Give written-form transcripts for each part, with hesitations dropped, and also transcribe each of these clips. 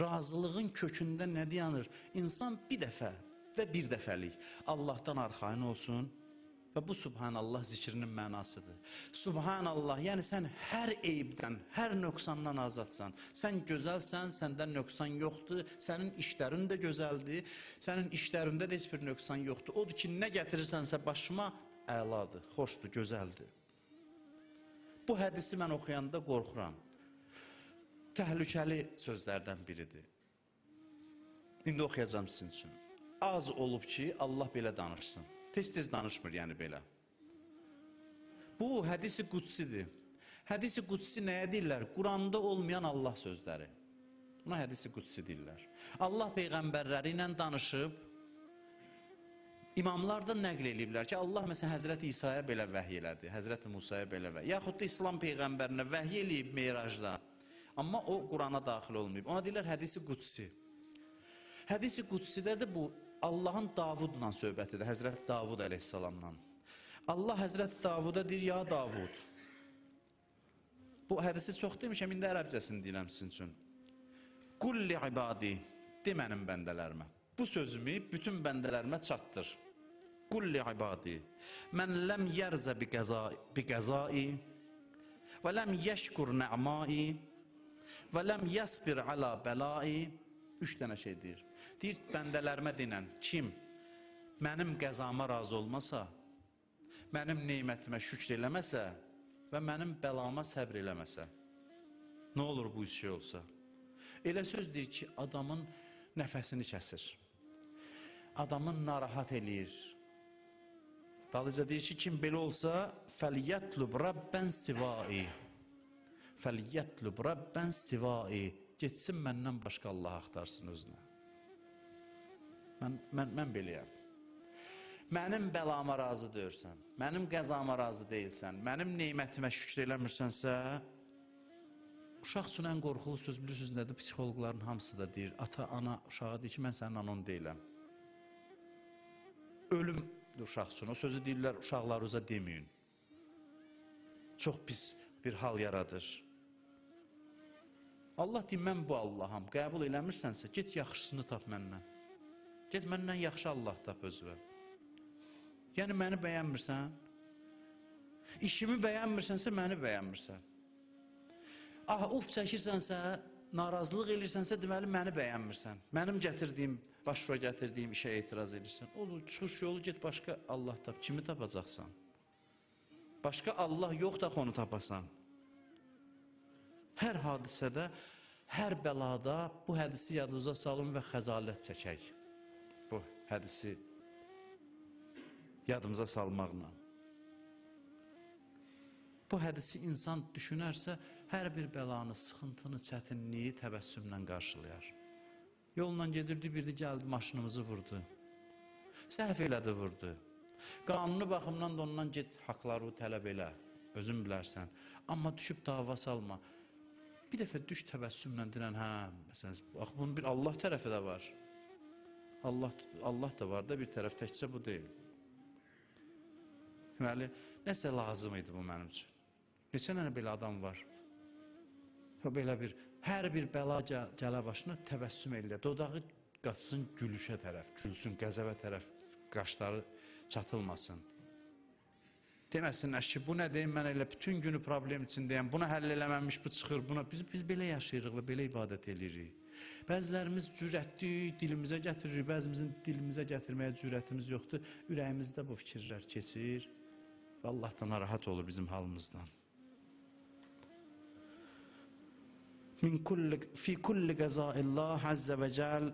Razılığın kökündə nə dayanır? İnsan bir dəfə və bir dəfəlik Allahdan arxayın olsun və bu Subhanallah zikrinin mənasıdır. Subhanallah, yəni sən hər eybdən, hər nöqsandan azadsan. Sən gözəlsən, səndən nöqsan yoxdur, sənin işlərin də gözəldir, sənin işlərində də heç bir nöqsan yoxdur. Odur ki, nə gətirirsənsə başıma əladır, xoşdur, gözəldir. Bu hədisi mən oxuyanda qorxuram. Təhlükəli sözlərdən biridir. İndi oxuyacam sizin üçün. Az olub ki, Allah belə danışsın. Tez-tez danışmır, yəni belə. Bu, hədisi qudsidir. Hədisi qudsi nəyə deyirlər? Quranda olmayan Allah sözləri. Buna hədisi qudsi deyirlər. Allah peyğəmbərləri ilə danışıb, İmamlar da nəql eləyiblər ki, Allah məsələn Həzrəti İsa'ya belə vəhiy elədi, Həzrəti Musa'ya belə vəhiy. Yaxud da İslam peyğəmbərinə vəhiy eləyib Meyrajda. Amma o, Qurana daxil olmayıb. Ona deyirlər, hədisi qudsi. Hədisi qudsidədir bu, Allahın Davudla söhbətidir, Həzrəti Davud əleyhissalamla. Allah Həzrəti Davuda deyir, ya Davud. Bu hədisi çox demişəm, indi ərəbcəsini deyirəm sizin üçün. Qulli ibadi, de mənim bəndələrimə. Bu sözümü bütün bəndələrimə çatdır. Qulli ibadi, mən ləm yərzə bi qəzai və ləm yəşkur nə'mai və ləm yəsbir alə bəlai. Üç dənə şey deyir. Deyir, bəndələrimə deyilən, kim mənim qəzama razı olmasa, mənim neymətimə şükr eləməsə və mənim bəlama səbr eləməsə, nə olur bu üç şey olsa? Elə söz deyir ki, adamın nəfəsini kəsir, adamın narahat eləyir. Dalıca deyir ki, kim belə olsa, fəliyyətlub rabbən sivai, fəliyyətlub rabbən sivai, getsin məndən başqa Allah axtarsın özünə. Mən beləyəm. Mənim bəlama razı deyirsən, mənim qəzama razı deyilsən, mənim neymətimə şükür eləmirsənsə, uşaq üçün ən qorxulu söz bilirsiniz nədir? Psixologların hamısı da deyir, ata, ana uşağı deyir ki, mən sənin anan deyiləm. Ölümdür uşaq üçün. O sözü deyirlər, uşaqlarınıza deməyin. Çox pis bir hal yaradır. Allah deyir, mən bu Allaham, qəbul eləmirsənsə, get yaxşısını tap məndən. Get məndən yaxşı Allah tap özüvə. Yəni, məni bəyənmirsən, işimi bəyənmirsənsə, məni bəyənmirsən. Ah, uf çəkirsənsə, narazılıq eləyirsənsə, deməli, məni bəyənmirsən. Mənim gətirdiyim, başvura gətirdiyim işə etiraz edirsən. Olur, çıxış yolu get, başqa Allah tap. Kimi tapacaqsan? Başqa Allah yox da onu tapasan. Hər hadisədə, hər bəlada bu hədisi yadınıza salın və xəcalət çəkək. Bu hədisi yadımıza salmaqla. Bu hədisi insan düşünərsə, hər bir bəlanı, sıxıntını, çətinliyi təbəssümlə qarşılayar. Yolundan gedirdi, birdi gəldi, maşınımızı vurdu. Səhv elədi, vurdu. Qanuni baxımdan da ondan get, haqları tələb elə, özün bilərsən. Amma düşüb dava salma. Bir dəfə düş təbəssümlə deyilən, hə, məsələn, bax, bunun bir Allah tərəfi də var. Allah da var da, bir tərəf təkcə bu deyil. Deməli, nəsə lazım idi bu mənim üçün. Neçə dənə belə adam var? Belə bir, hər bir bəla gələ başına təbəssüm elə, dodağı qaçsın gülüşə tərəf, gülsün qəzəbə tərəf, qaşları çatılmasın. Deməsin, əşki, bu nə deyim, mən elə bütün günü problem içindəyəm, buna həll eləməmiş, bu çıxır, buna. Biz belə yaşayırıq və belə ibadət edirik. Bəzilərimiz cürətli dilimizə gətiririk, bəzimizin dilimizə gətirməyə cürətimiz yoxdur. Ürəyimizdə bu fikirlər keçir və Allah da narahat olur bizim halımızdan. Fī kulli qəzaillah əzzə və cəl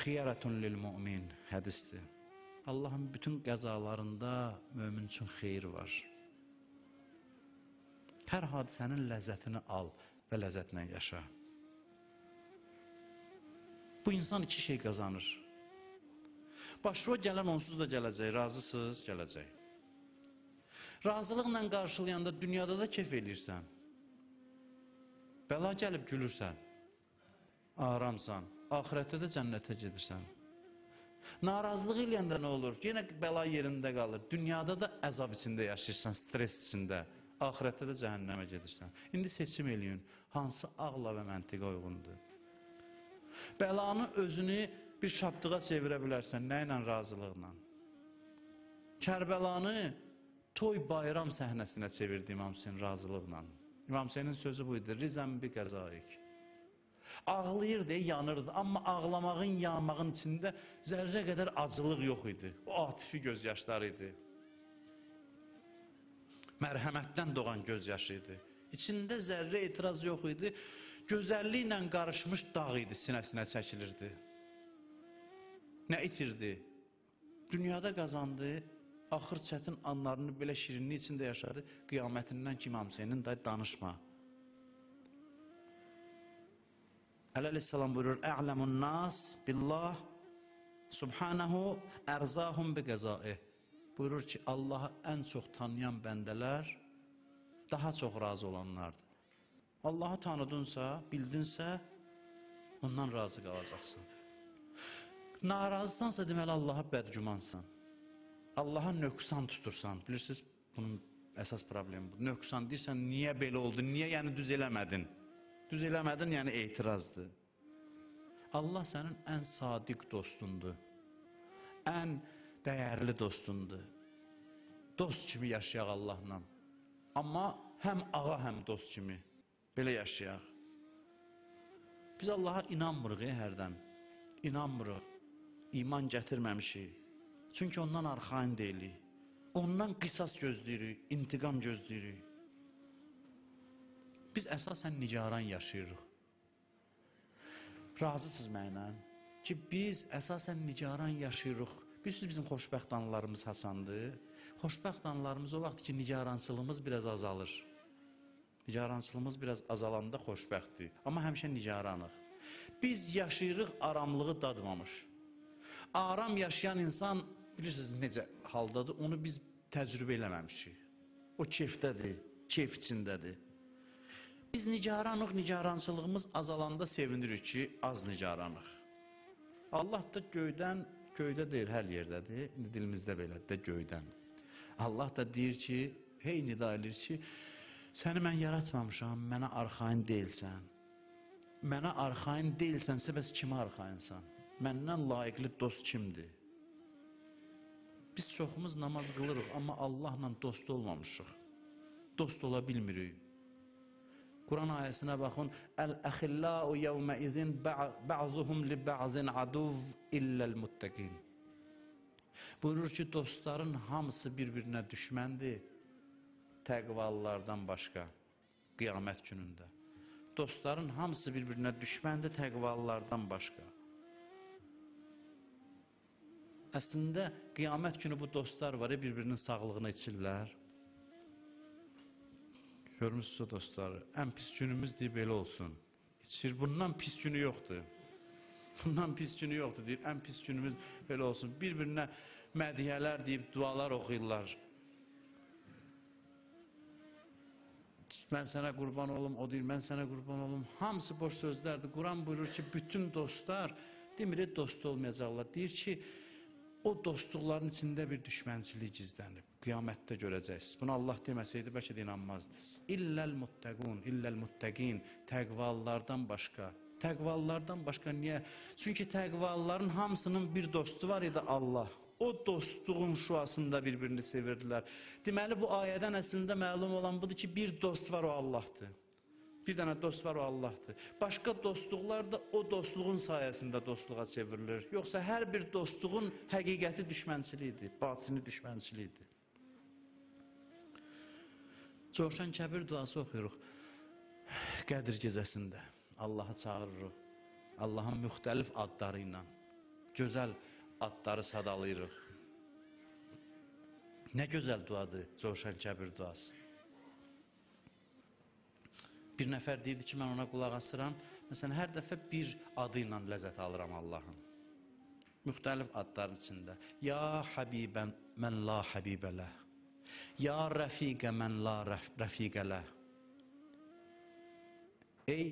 xiyarətun lil-mümin hədisdir. Allahın bütün qəzalarında mömin üçün xeyir var. Hər hadisənin ləzzətini al və ləzzətlə yaşa. Bu insan iki şey qazanır. Başına gələn onsuz da gələcək, razısız gələcək. Razılıqla qarşılayanda dünyada da keyf eləyirsən. Bəla gəlib gülürsən, aramsan, axirətdə də cənnətə gedirsən. Narazılıq eləyəndə nə olur? Yenə bəla yerində qalır. Dünyada da əzab içində yaşayırsan, stres içində. Ahirətdə də cəhənnəmə gedirsən. İndi seçim eləyin, hansı ağla və məntiqə uyğundur. Bəlanı özünü bir şadlığa çevirə bilərsən, nə ilə? Razılıqla. Kərbəlanı toy bayram səhnəsinə çevirdi İmam Hüseyin razılıqla. İmam Hüseyinin sözü buydu, Rizəm bi qəzaik. Ağlayırdı, yanırdı, amma ağlamağın, yanmağın içində zərrə qədər acılıq yox idi. O atifi gözyaşları idi. Mərhəmətdən doğan gözyaşı idi. İçində zərrə etiraz yox idi. Gözəlliklə qarışmış dağ idi, sinəsinə çəkilirdi. Nə itirdi? Dünyada qazandı, axır çətin anlarını belə şirinlik içində yaşadı. Qiyamətindən ki, İmam Hüseynin dayı danışma. Əleyhissalam buyurur, Ə'ləmun nas billah subhanahu ərzahum bi qəzaih. Buyurur ki, Allah'a ən çox tanıyan bəndələr daha çox razı olanlardır. Allah'ı tanıdınsa, bildinsə, ondan razı qalacaqsan. Narazısansa deməli Allah'a bədgümansan. Allah'a nöqsan tutursan. Bilirsiniz, bunun əsas problemi budur. Nöqsan deyirsən, niyə belə oldu, niyə yəni düz eləmədin? Düz eləmədin, yəni etirazdır. Allah sənin ən sadiq dostundur. Ən dəyərli dostundur. Dost kimi yaşayaq Allahla. Amma həm ağa, həm dost kimi. Belə yaşayaq. Biz Allaha inanmırıq hərdən. İnanmırıq. İman gətirməmişik. Çünki ondan arxain deyilik. Ondan qisas gözləyirik, intiqam gözləyirik. Biz əsasən nigaran yaşayırıq. Razısınız mənə ki, biz əsasən nigaran yaşayırıq. Bilirsiniz, bizim xoşbəxt anılarımız Hasandır. Xoşbəxt anılarımız o vaxt ki, nigarançılığımız biraz azalır. Nigarançılığımız biraz azalanda xoşbəxtdir. Amma həmişə nigaranıq. Biz yaşayırıq aramlığı dadmamış. Aram yaşayan insan, bilirsiniz necə haldadır, onu biz təcrübə eləməmişik. O keyfdədir, keyf içindədir. Biz nigaranıq, nigarançılığımız azalanda sevinirik ki, az nigaranıq. Allah da göydən, göydə deyir, hər yerdədir, dilimizdə belədir də göydən. Allah da deyir ki, hey nida edir ki, səni mən yaratmamışam, mənə arxain deyilsən. Mənə arxain deyilsənsə, bəs kimi arxainsan? Məndən layiqli dost kimdir? Biz çoxumuz namaz qılırıq, amma Allahla dost olmamışıq. Dost ola bilmirik. Quran ayəsinə baxın, Əl-əxilləu yəvmə izin bə'zuhum li bə'zin aduv illəl-muttəqin. Buyurur ki, dostların hamısı bir-birinə düşməndir, təqvalılardan başqa, qiyamət günündə. Dostların hamısı bir-birinə düşməndir, təqvalılardan başqa. Əslində, qiyamət günü bu dostlar var, bir-birinin sağlığına içirlər. Görmüşsünüz dostları, ən pis günümüz deyib elə olsun. İçir, bundan pis günü yoxdur. Bundan pis günü yoxdur deyir, ən pis günümüz belə olsun. Bir-birinə mədiyələr deyib, dualar oxuyurlar. Mən sənə qurban olum, o deyir, mən sənə qurban olum. Hamısı boş sözlərdir. Quran buyurur ki, bütün dostlar, demir, dost olmayacaqlar. Deyir ki, o dostluqların içində bir düşmənçilik gizlənib. Qiyamətdə görəcəksiniz. Bunu Allah deməsəydi, bəlkə də inanmazdınız. İlləl-muttəqun, illəl-muttəqin, təqvalılardan başqa. Təqvalılardan başqa niyə? Çünki təqvalıların hamısının bir dostu var idi Allah. O dostluğun şüasında bir-birini sevirdilər. Deməli, bu ayədən əslində məlum olan budur ki, bir dost var, o Allahdır. Bir dənə dost var, o Allahdır. Başqa dostluqlar da o dostluğun sayəsində dostluğa çevrilir. Yoxsa hər bir dostluğun həqiqəti düşmənçilikdir, batini düşmənçilikdir. Coşan Kəbir duası oxuyuruq Qədr gecəsində. Allaha çağırırıq. Allahın müxtəlif adları ilə, gözəl adları sadalayırıq. Nə gözəl duadır Coşan Kəbir duası. Bir nəfər deyirdi ki, mən ona qulaq asıram. Məsələn, hər dəfə bir adı ilə ləzzət alıram Allahın. Müxtəlif adların içində. Ya Həbibə mən la Həbibə ləh. Ya Rəfiqə mən la Rəfiqə ləh. Ey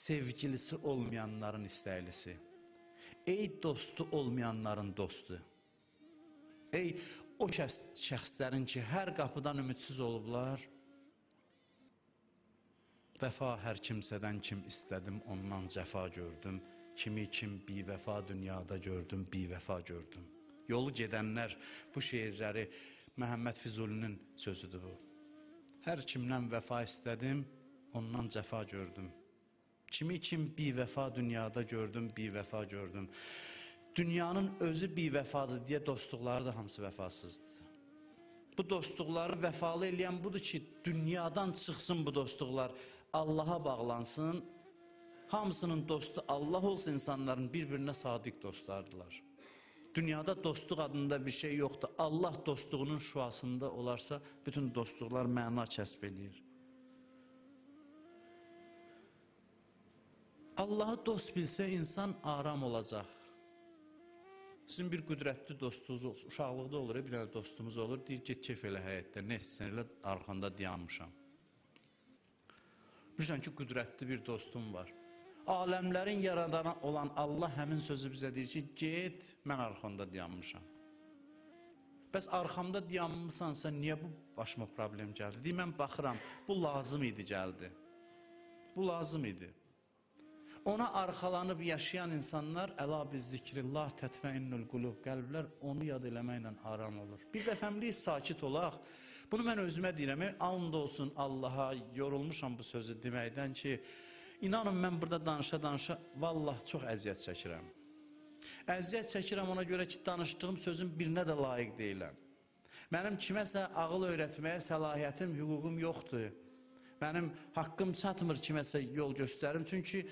sevgilisi olmayanların istəylisi. Ey dostu olmayanların dostu. Ey o şəxslərin ki, hər qapıdan ümidsiz olublar, Vəfa hər kimsədən kim istədim, ondan cəfa gördüm. Kimi kim bivəfa dünyada gördüm, bivəfa gördüm. Yolu gedənlər, bu şeirləri Məhəmməd Füzulinin sözüdür bu. Hər kimdən vəfa istədim, ondan cəfa gördüm. Kimi kim bivəfa dünyada gördüm, bivəfa gördüm. Dünyanın özü bivəfadır deyə dostluqları da hamısı vəfasızdır. Bu dostluqları vəfalı eləyən budur ki, dünyadan çıxsın bu dostluqlar, Allaha bağlansın. Hamısının dostu Allah olsa insanların bir-birinə sadiq dostlardılar. Dünyada dostluq adında bir şey yoxdur. Allah dostluğunun şüasında olarsa bütün dostluqlar məna kəsb edir. Allahı dost bilsə insan aram olacaq. Sizin bir qüdrətli dostunuz olsun, uşaqlıqda olur, bir dənə dostumuz olur, deyir, get kef elə həyətdə, nə etsən elə arxanda dayanmışam. Bilirsən ki, qüdrətli bir dostum var. Aləmlərin yaradanı olan Allah həmin sözü bizə deyir ki, get, mən arxanda dayanmışam. Bəs arxamda dayanmışsansa, niyə bu başıma problem gəldi? Deyir, mən baxıram, bu lazım idi gəldi. Bu lazım idi. Ona arxalanıb yaşayan insanlar, əla biz zikrillah, tətməinnül qulub, qəlblər onu yad eləməklə aram olur. Bir dəfəmlik sakit olaq, bunu mən özümə deyirəm, and olsun Allaha, yorulmuşam bu sözü deməkdən ki, inanın mən burada danışa-danışa, vallah çox əziyyət çəkirəm. Əziyyət çəkirəm ona görə ki, danışdığım sözün birinə də layiq deyiləm. Mənim kiməsə ağıl öyrətməyə səlahiyyətim, hüququm yoxdur. Mənim haqqım çatmır kiməsə yol göstərim, çünki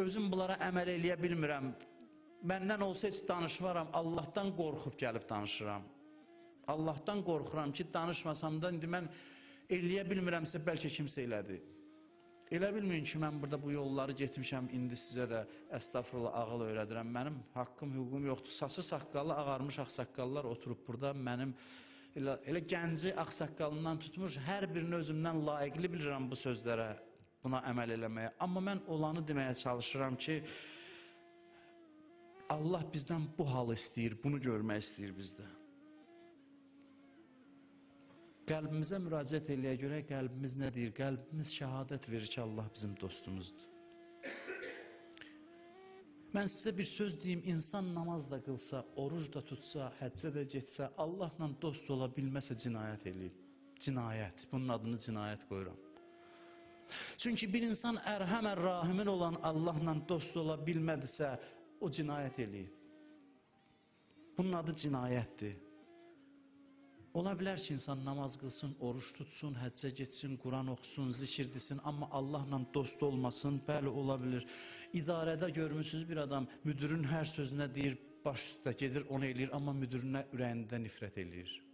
özüm bunlara əməl eləyə bilmirəm. Məndən olsa heç danışmaram, Allahdan qorxub gəlib danışıram. Allahdan qorxuram ki, danışmasam da indi mən eləyə bilmirəmsə, bəlkə kimsə elədi. Elə bilməyin ki, mən burada bu yolları getmişəm, indi sizə də əstəğfurullah ağıl öyrədirəm. Mənim haqqım, hüququm yoxdur. Sası saqqalı, ağarmış ağsaqqallar oturub burada, mənim elə gənci ağsaqqalından tutmuş, hər birini özümdən layiqli bilirəm bu sözlərə. Buna əməl eləməyə, amma mən olanı deməyə çalışıram ki, Allah bizdən bu halı istəyir, bunu görmək istəyir bizdə. Qəlbimizə müraciət eləyə görə qəlbimiz nə deyir? Qəlbimiz şəhadət verir ki, Allah bizim dostumuzdur. Mən sizə bir söz deyim, insan namaz da qılsa, oruc da tutsa, həccə də getsə, Allahla dost ola bilməsə cinayət eləyir. Cinayət, bunun adını cinayət qoyuram. Çünki bir insan Ərhəmər Rahimin olan Allahla dost ola bilmədisə, o cinayət eləyir. Bunun adı cinayətdir. Ola bilər ki, insan namaz qılsın, oruç tutsun, həccə getsin, Quran oxusun, zikir desin, amma Allahla dost olmasın, bəli ola bilir. İdarədə görmüsünüz bir adam, müdürün hər sözünə deyir, baş üstə gedir, onu eləyir, amma müdürünə ürəyində nifrət eləyir.